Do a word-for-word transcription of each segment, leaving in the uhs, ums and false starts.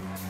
We'll be right back.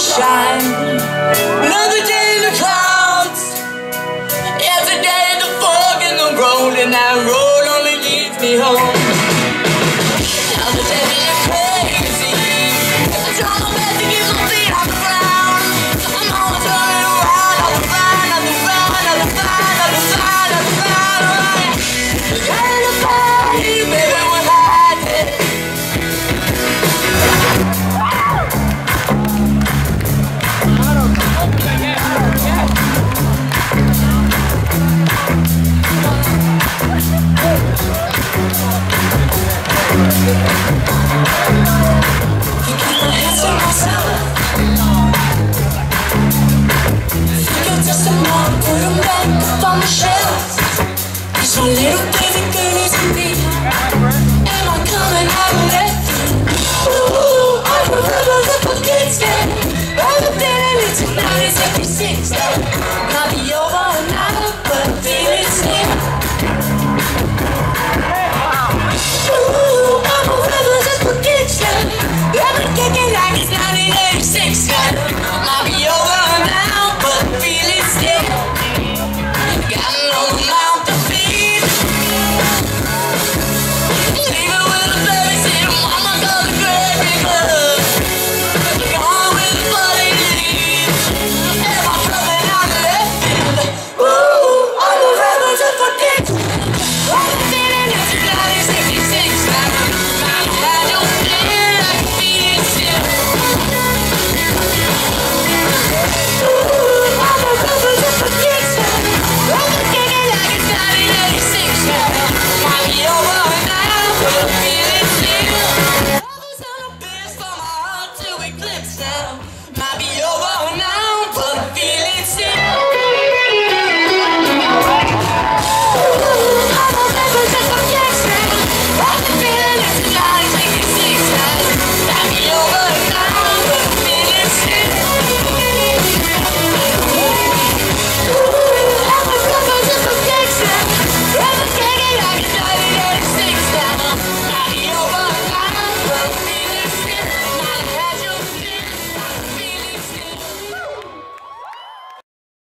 sunshine. Another day in the clouds. Every day the fog in the road, and that road only leads me home. Another day being crazy. I try my best to keep my feet on the ground. I'm always turning around. I'm fine, I'm fine, I'm fine, I'm fine, I'm fine, alright. We're trying to find you, baby, we're hiding. Might be over.